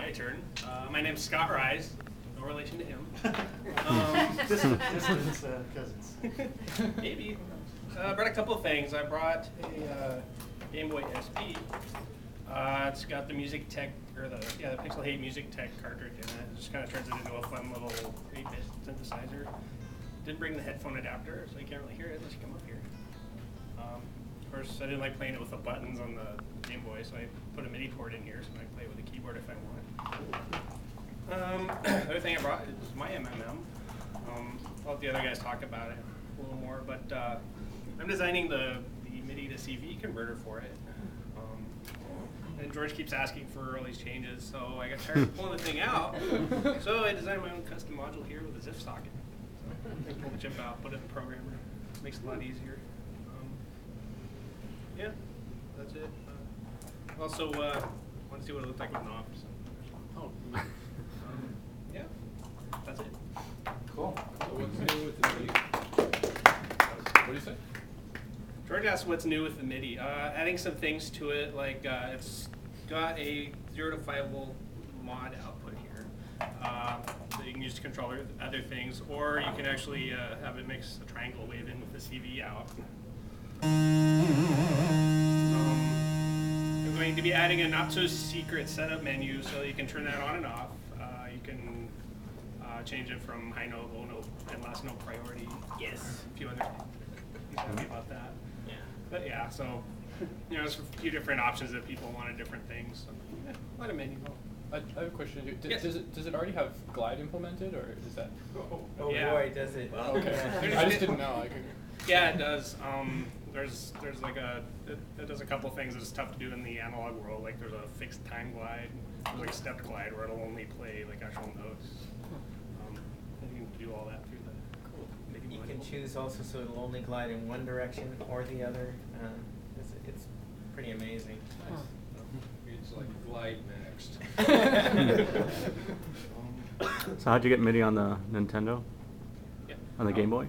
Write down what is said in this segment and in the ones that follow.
my turn. My name's Scott Rise. No relation to him. Distance cousins. Maybe. I brought a couple of things. I brought a Game Boy SP. It's got the Music Tech, or the Pixelh8 Music Tech cartridge in it. It just kind of turns it into a fun little 8-bit synthesizer. Didn't bring the headphone adapter, so you can't really hear it unless you come up here. Of course, I didn't like playing it with the buttons on the Game Boy, so I put a MIDI port in here so I can play it with a keyboard if I want. The other thing I brought is my MMM. I'll let the other guys talk about it a little more, but I'm designing the MIDI to CV converter for it. And George keeps asking for all these changes, so I got tired of pulling the thing out. So I designed my own custom module here with a ZIF socket. So I pull the chip out, put it in the programmer. Makes it a lot easier. Yeah, that's it. Also, want to see what it looked like with knobs. Oh, yeah, that's it. Cool. So what's new with the MIDI? What do you say? George asked what's new with the MIDI. Adding some things to it, like it's got a 0 to 5 volt mod output here. So you can use the controller with other things, or you can actually have it mix a triangle wave in with the CV out. I'm going to be adding a not-so-secret setup menu, so you can turn that on and off. You can change it from high note, low note, and last note priority. Yes. A few other things about that. Yeah. But yeah, so there's a few different options that people wanted different things. So, yeah, what a menu. I have a question. Does it already have glide implemented, or is that? Oh yeah. Boy, does it! Well, okay. I just didn't know. Yeah, it does. There's like it does a couple things that's tough to do in the analog world. Like there's a fixed time glide, there's like step glide where it'll only play like actual notes. And you can do all that through the. Cool. You can choose also so it'll only glide in one direction or the other. It's pretty amazing. Nice. Huh. It's like glide next. So how'd you get MIDI on the Nintendo? Yeah. On the Game Boy?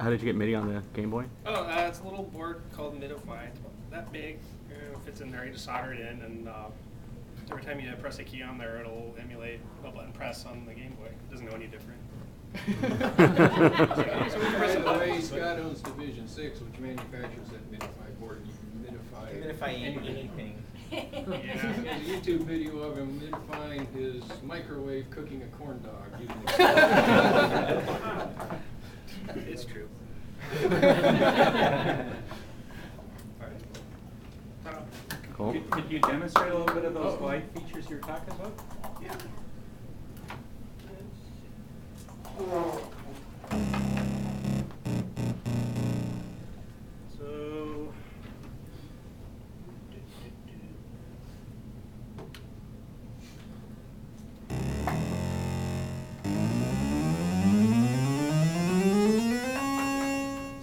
How did you get MIDI on the Game Boy? Oh, it's a little board called Midify. It's about that big. It fits in there. You just solder it in, and every time you press a key on there, it'll emulate a button press on the Game Boy. It doesn't know any different. Scott owns Division 6, which manufactures that Midify board. You can Midify anything. Yeah. There's a YouTube video of him Midifying his microwave cooking a corn dog. It's true. Cool. Could you demonstrate a little bit of those glide features you're talking about? Yeah. So,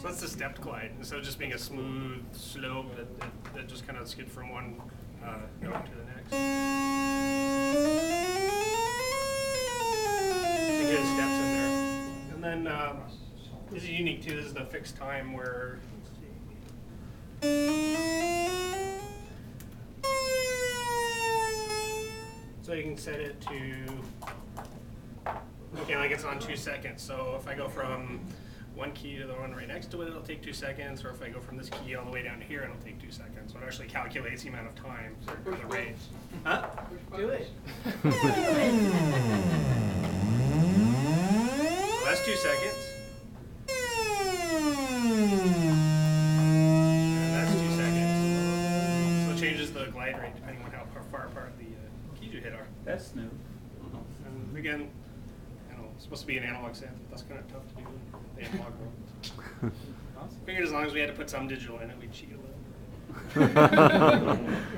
that's the stepped glide. Instead of just being a smooth slope that just kind of skid from one note to the next. Steps in there. And then this is unique too, this is the fixed time where so you can set it to like it's on 2 seconds. So if I go from one key to the one right next to it, it'll take 2 seconds, or if I go from this key all the way down to here, it'll take 2 seconds. So it actually calculates the amount of time for the range. Huh? Do it. Do it. That's 2 seconds. And that's 2 seconds. So it changes the glide rate depending on how far apart the keys you hit are. That's new. And again, it's supposed to be an analog synth, but that's kind of tough to do in the analog world. Awesome. Figured as long as we had to put some digital in it, we'd cheat a little.